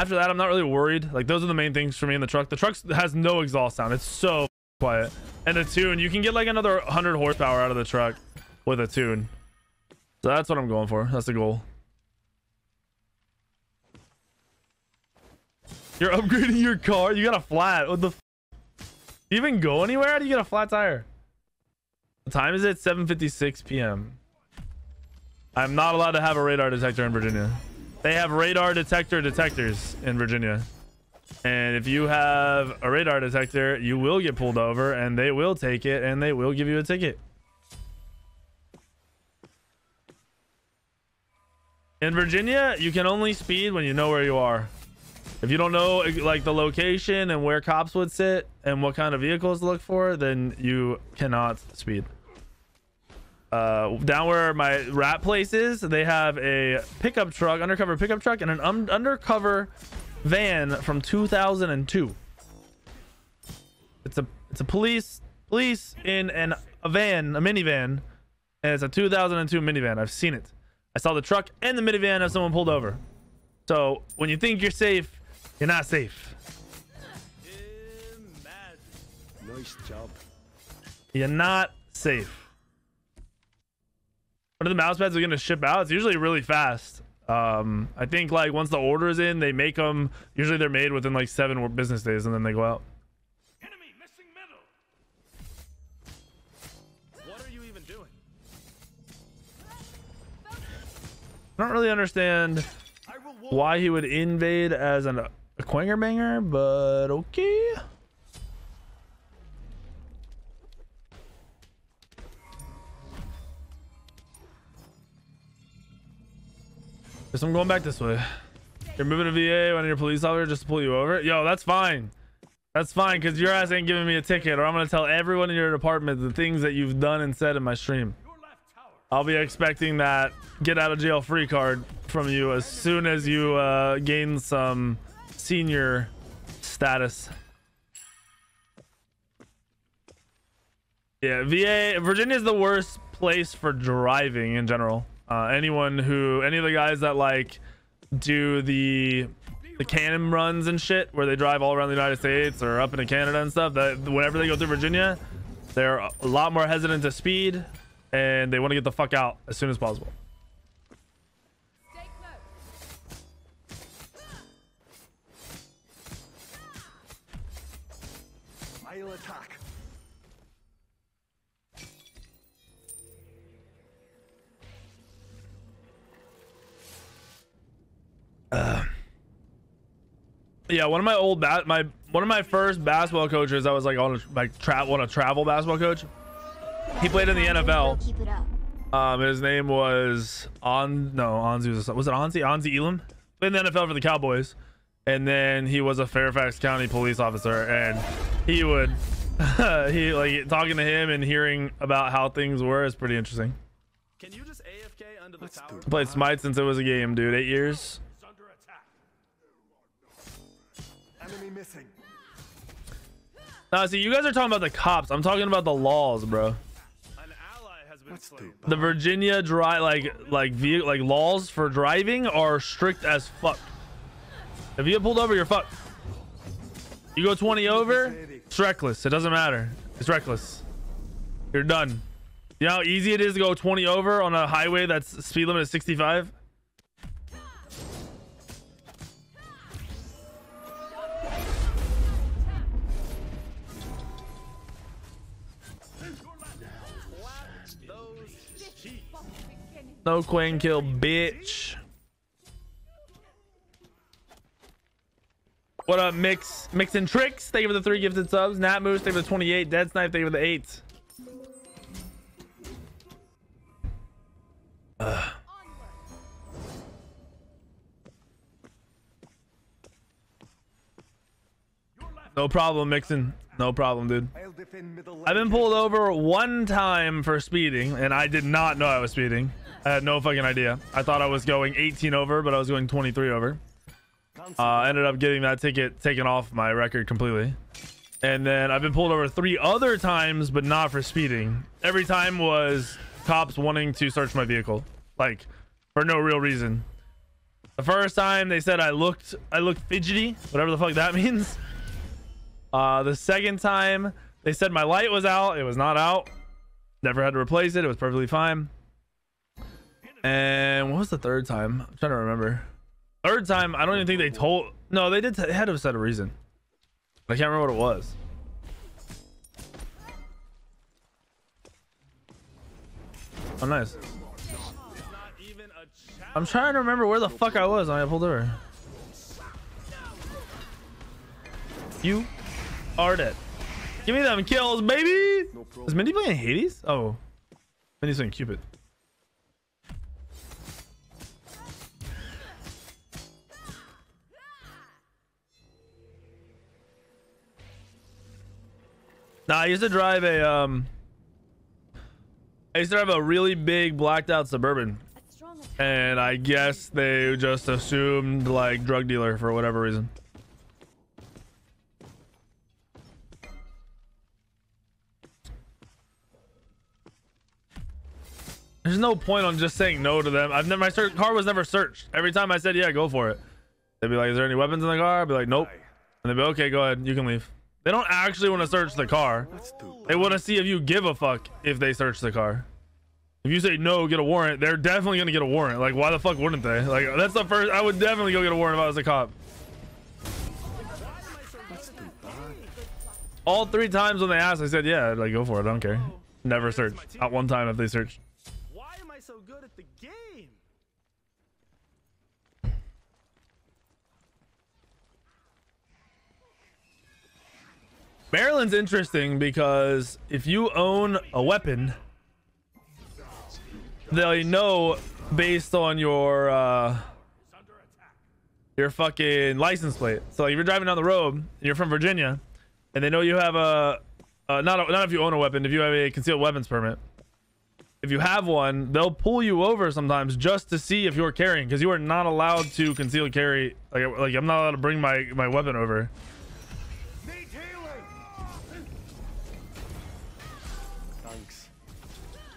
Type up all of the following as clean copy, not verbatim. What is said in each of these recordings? after that, I'm not really worried. Like, those are the main things for me in the truck. The truck has no exhaust sound. It's so quiet. And the tune, you can get like another 100 horsepower out of the truck with a tune. So that's what I'm going for. That's the goal. You're upgrading your car? You got a flat. What the f? Do you even go anywhere? How do you get a flat tire? What time is it? 7:56 p.m. I'm not allowed to have a radar detector in Virginia. They have radar detectors in Virginia. And if you have a radar detector, you will get pulled over and they will take it and they will give you a ticket. In Virginia, you can only speed when you know where you are. If you don't know like the location and where cops would sit and what kind of vehicles to look for, then you cannot speed. Down where my rat place is, they have a pickup truck, undercover pickup truck, and an undercover van from 2002. It's a police in a van, a minivan, and it's a 2002 minivan. I've seen it. I saw the truck and the minivan of someone pulled over. So when you think you're safe, you're not safe. Nice job. You're not safe. One of the mouse pads are going to ship out. It's usually really fast. I think like once the order is in, they make them. Usually they're made within like 7 business days and then they go out. Enemy missing middle. What are you even doing? I don't really understand why he would invade as a quanger banger, but okay. Guess I'm going back this way. You're moving to VA when your police officer just to pull you over. Yo, that's fine. That's fine, because your ass ain't giving me a ticket, or I'm going to tell everyone in your department the things that you've done and said in my stream. I'll be expecting that get out of jail free card from you as soon as you gain some senior status. Yeah, VA, Virginia's the worst place for driving in general. Any of the guys that like do the cannon runs and shit where they drive all around the United States or up into Canada and stuff, that whenever they go through Virginia, they're a lot more hesitant to speed and they want to get the fuck out as soon as possible. I'll attack. Yeah, one of my first basketball coaches, I was like on a, travel basketball coach. He played in the NFL. His name was Onzi Elam. Played in the NFL for the Cowboys, and then he was a Fairfax County police officer. And he would, he like talking to him and hearing about how things were is pretty interesting. Can you just AFK under the tower? I played Smite since it was a game, dude. 8 years. Missing. Now, see, you guys are talking about the cops. I'm talking about the laws, bro. An ally has been slain. The Virginia like laws for driving are strict as fuck. If you get pulled over, you're fucked. You go 20 over, it's reckless. It doesn't matter. It's reckless. You're done. You know how easy it is to go 20 over on a highway that's speed limit is 65? No queen kill, bitch. What up, Mix and Tricks? Thank you for the 3 gifted subs. Nat Moose, thank you for the 28. Dead Snipe, thank you for the 8. No problem, Mixin'. No problem, dude. I've been pulled over 1 time for speeding, and I did not know I was speeding. I had no fucking idea. I thought I was going 18 over, but I was going 23 over. Ended up getting that ticket taken off my record completely. And then I've been pulled over 3 other times, but not for speeding. Every time was cops wanting to search my vehicle, like for no real reason. The first time they said I looked fidgety, whatever the fuck that means. The second time they said my light was out. It was not out. Never had to replace it. It was perfectly fine. And what was the third time? I'm trying to remember. Third time, I don't even think they told. No, they did. They had to have said a reason. I can't remember what it was. Oh, nice. I'm trying to remember where the fuck I was when I pulled over. You are dead. Give me them kills, baby. Is Mindy playing Hades? Oh, Mindy's playing Cupid. Nah, I used to drive a really big blacked out Suburban, and I guess they just assumed like drug dealer for whatever reason. There's no point on just saying no to them. My car was never searched. Every time I said yeah, go for it, they'd be like, is there any weapons in the car? I'd be like, nope. And they'd be okay, go ahead, you can leave. They don't actually want to search the car. They want to see if you give a fuck if they search the car. If you say no, get a warrant, they're definitely going to get a warrant. Like, why the fuck wouldn't they? Like, that's the first. I would definitely go get a warrant if I was a cop. All three times when they asked, I said, yeah, like, go for it. I don't care. Never search. Not one time if they search. Why am I so good at the game? Maryland's interesting because if you own a weapon, they know based on your fucking license plate. So if you're driving down the road and you're from Virginia, and they know you have not if you own a weapon, if you have a concealed weapons permit, if you have one, they'll pull you over sometimes just to see if you're carrying, because you are not allowed to concealed carry. Like I'm not allowed to bring my weapon over.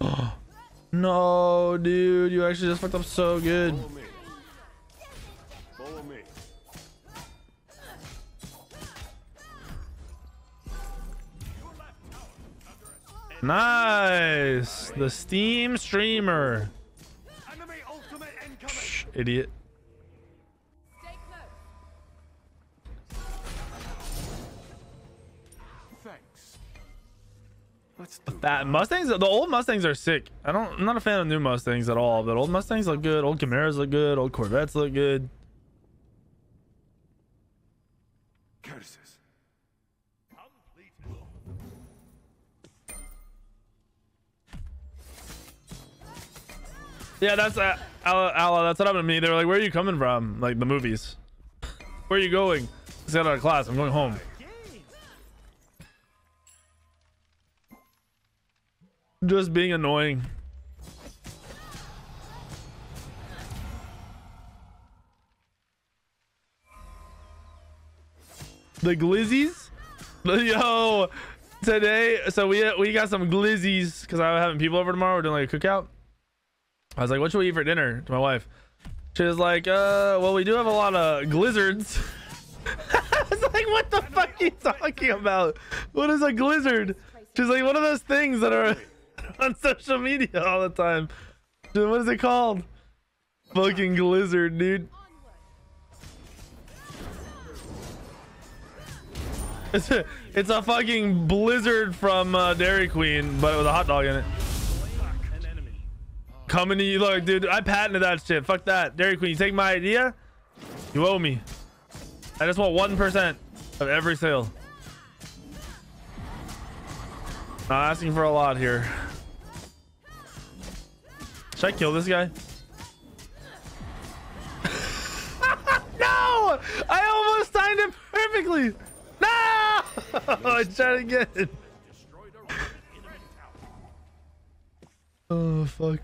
Oh, no, dude, you actually just fucked up so good. Follow me. Nice, the Steam streamer. Psh, idiot. That Mustangs, the old Mustangs are sick. I'm not a fan of new Mustangs at all, but old Mustangs look good. Old Camaros look good. Old Corvettes look good. Curses. Yeah, that's Ala, that's what happened to me. They were like, "Where are you coming from?" Like the movies. Where are you going? Just got out of class. I'm going home. Just being annoying. The glizzies, yo, today. So we got some glizzies because I'm having people over tomorrow. We're doing like a cookout. I was like, what should we eat for dinner? To my wife, she was like, well, we do have a lot of glizzards. I was like, what the fuck are you talking about? What is a glizzard? She's like, one of those things that are on social media all the time. Dude, what is it called? Fucking glizzard, dude. It's a fucking blizzard from Dairy Queen, but with a hot dog in it. Coming to you, look, dude. I patented that shit. Fuck that, Dairy Queen. You take my idea, you owe me. I just want 1% of every sale. Not asking for a lot here. Should I kill this guy? No! I almost timed it perfectly! No! I tried again. Oh, fuck.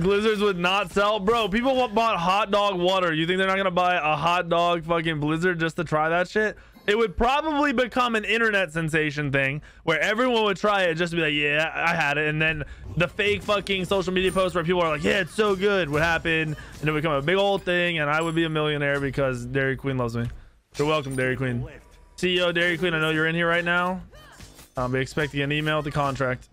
Blizzards would not sell. Bro, people bought hot dog water. You think they're not going to buy a hot dog fucking blizzard just to try that shit? It would probably become an internet sensation thing where everyone would try it just to be like, yeah, I had it. And then the fake fucking social media posts where people are like, yeah, it's so good, would happen. And it would become a big old thing. And I would be a millionaire because Dairy Queen loves me. So welcome, Dairy Queen. CEO Dairy Queen, I know you're in here right now. I'll be expecting an email with the contract.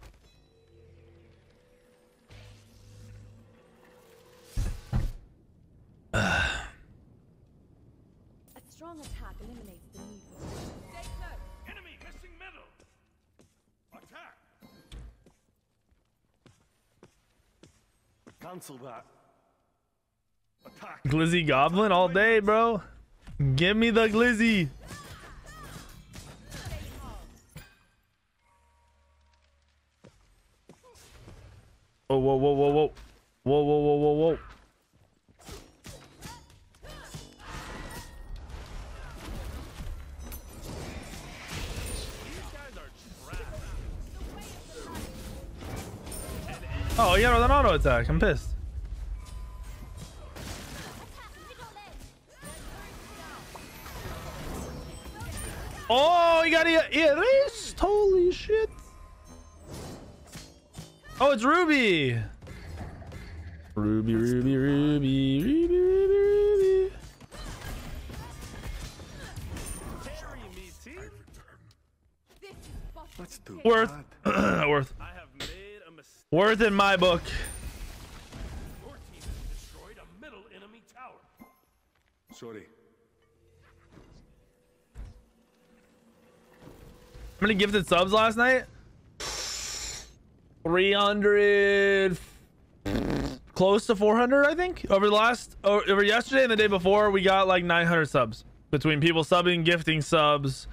Cancel that. Attack. Glizzy Goblin all day, bro. Give me the glizzy. Whoa, whoa, whoa, whoa, whoa. Whoa, whoa, whoa, whoa, whoa. Oh, yeah, with an auto attack. I'm pissed. Oh, he got erased. Holy shit. Oh, it's Ruby. Ruby, Ruby, Ruby, Ruby, Ruby, Ruby. Worth. Worth. Worth in my book. Your team has destroyed a middle enemy tower. Sorry. How many gifted subs last night? 300, close to 400, I think. Over yesterday and the day before, we got like 900 subs between people subbing, gifting subs,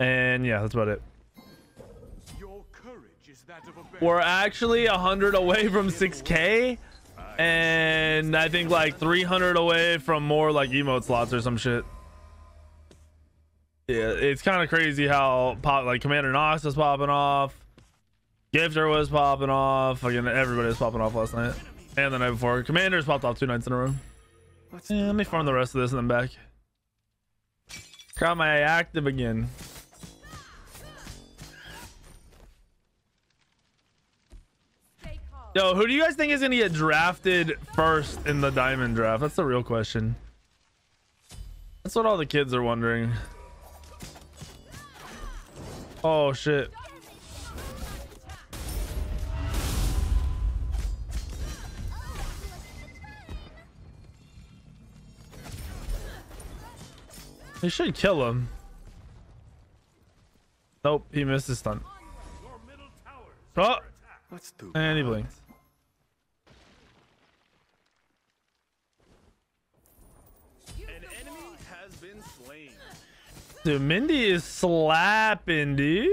and yeah, that's about it. We're actually 100 away from 6K, and I think like 300 away from more like emote slots or some shit. Yeah, it's kind of crazy how pop, like Commander Nox was popping off, Gifter was popping off, again, everybody was popping off last night and the night before. Commander's popped off 2 nights in a row. Yeah, let me farm the rest of this and then back. Got my active again. Yo, who do you guys think is going to get drafted first in the diamond draft? That's the real question. That's what all the kids are wondering. Oh, shit. They should kill him. Nope, he missed his stun. Oh, and he blinked. Dude, Mindy is slapping, dude.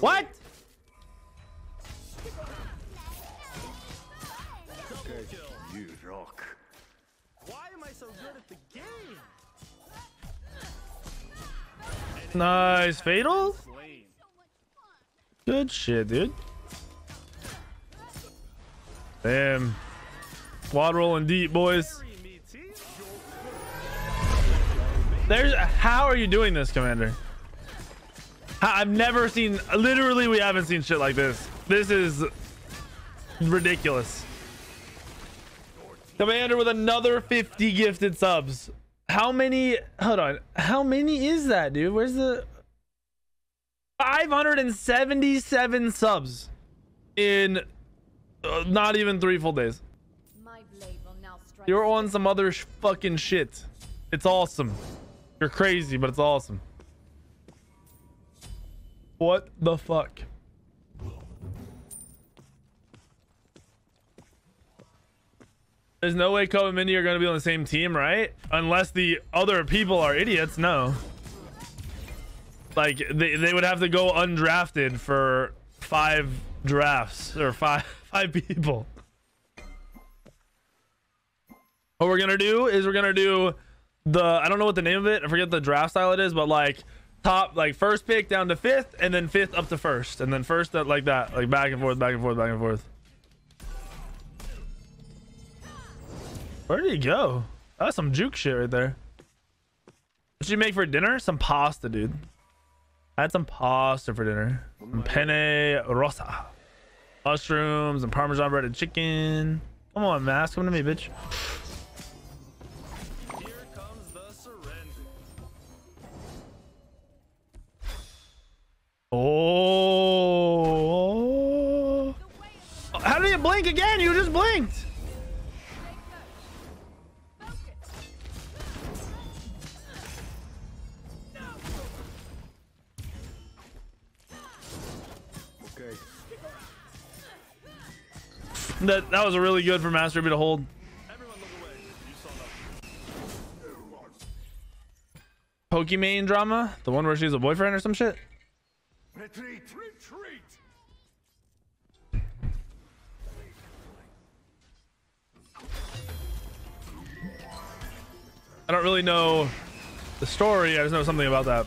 What? You rock. Why am I so good at the game? Nice fatal. Good shit, dude. Damn. Quad rolling deep, boys. There's... How are you doing this, Commander? I've never seen... Literally, we haven't seen shit like this. This is ridiculous. Commander with another 50 gifted subs. How many... Hold on. How many is that, dude? Where's the... 577 subs in... not even 3 full days. My blade will now strike. You're on some other fucking shit. It's awesome. You're crazy, but it's awesome. What the fuck? There's no way Ko and Mindy are going to be on the same team, right? Unless the other people are idiots. No. Like, they would have to go undrafted for 5 drafts or five people. What we're gonna do is we're gonna do the, I don't know what the name of it, I forget the draft style it is, but like top, like first pick down to fifth, and then fifth up to first, and then first up, like that, like back and forth, back and forth, back and forth. Where did he go? That's some juke shit right there. What you make for dinner? Some pasta, dude. I had some pasta for dinner. Some penne rosa, mushrooms, and parmesan breaded chicken. Come on, Mask, come to me, bitch. Here comes the surrender. Oh! How did you blink again? You just blinked. That was really good for Master B to hold. Pokimane drama? The one where she's a boyfriend or some shit? Retreat, retreat. I don't really know the story. I just know something about that.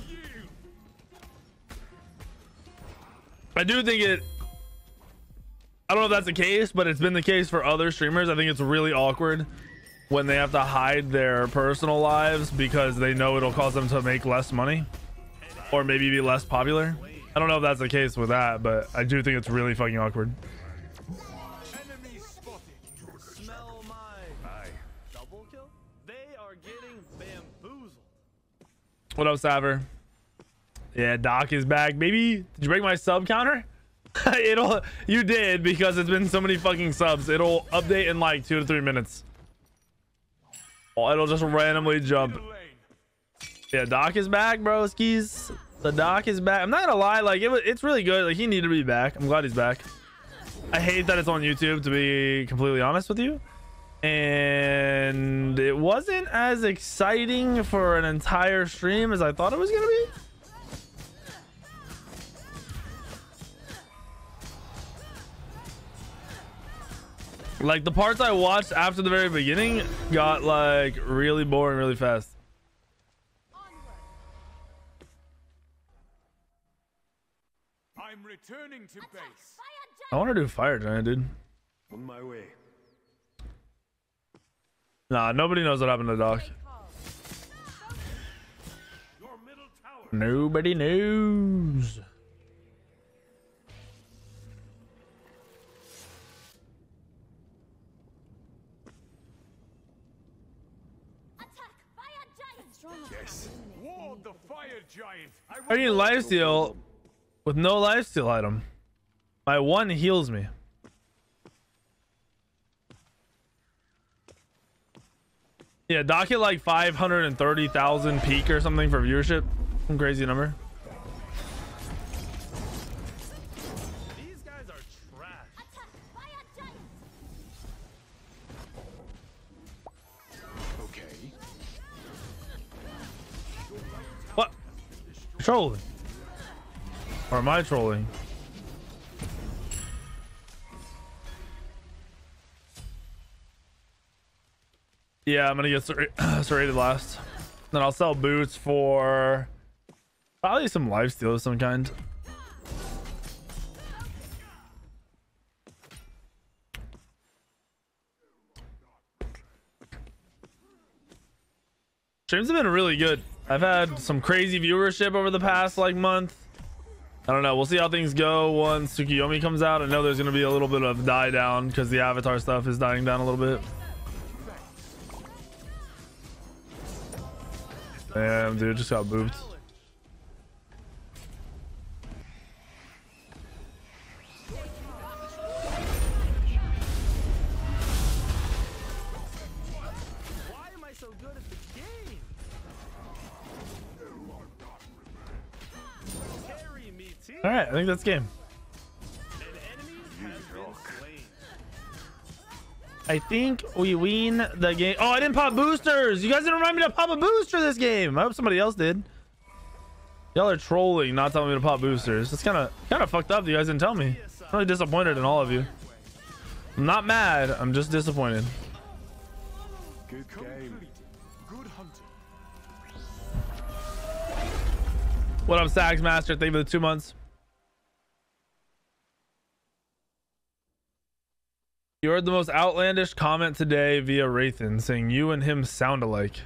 I do think it... I don't know if that's the case, but it's been the case for other streamers. I think it's really awkward when they have to hide their personal lives because they know it'll cause them to make less money or maybe be less popular. I don't know if that's the case with that, but I do think it's really fucking awkward. Enemy spotted. Smell my double kill. They are getting bamboozled. What up, Saver? Yeah, Doc is back, baby. Did you break my sub counter? You did, because it's been so many fucking subs. It'll update in like 2 to 3 minutes. Oh, it'll just randomly jump. Yeah, Doc is back, bro. Skis. The Doc is back. I'm not gonna lie, like it's really good. Like he needed to be back. I'm glad he's back. I hate that it's on YouTube, to be completely honest with you. And it wasn't as exciting for an entire stream as I thought it was gonna be. Like the parts I watched after the very beginning got like really boring really fast. I'm returning to base. I want to do fire giant, dude. On my way. Nah, nobody knows what happened to Doc. Nobody knows. I need lifesteal with no lifesteal item. My one heals me. Yeah, Doc hit like 530,000 peak or something for viewership. Some crazy number. These guys are trash. Attack by a giant. Okay. What? Trolling. Or am I trolling? Yeah, I'm gonna get serrated last. Then I'll sell boots for probably some lifesteal of some kind. Streams have been really good. I've had some crazy viewership over the past like month. I don't know. We'll see how things go once Tsukiyomi comes out. I know there's going to be a little bit of die down because the avatar stuff is dying down a little bit. Damn, dude, just got booped. All right, I think that's game. I think we win the game. Oh, I didn't pop boosters. You guys didn't remind me to pop a booster this game. I hope somebody else did. Y'all are trolling, not telling me to pop boosters. It's kind of fucked up that you guys didn't tell me. I'm really disappointed in all of you. I'm not mad. I'm just disappointed. Good game. Good hunting. What up, Sags Master? Thank you for the 2 months. You heard the most outlandish comment today via Wraithen saying you and him sound alike.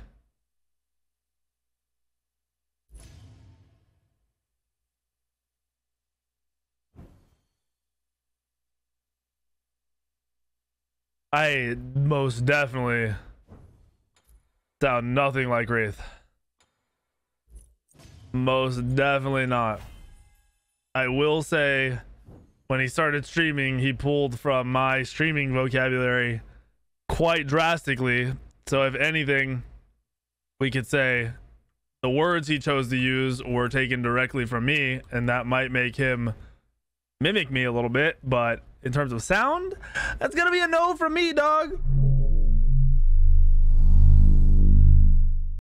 I most definitely sound nothing like Wraith. Most definitely not. I will say, when he started streaming, he pulled from my streaming vocabulary quite drastically. So if anything, we could say the words he chose to use were taken directly from me, and that might make him mimic me a little bit, but in terms of sound, that's gonna be a no from me, dog.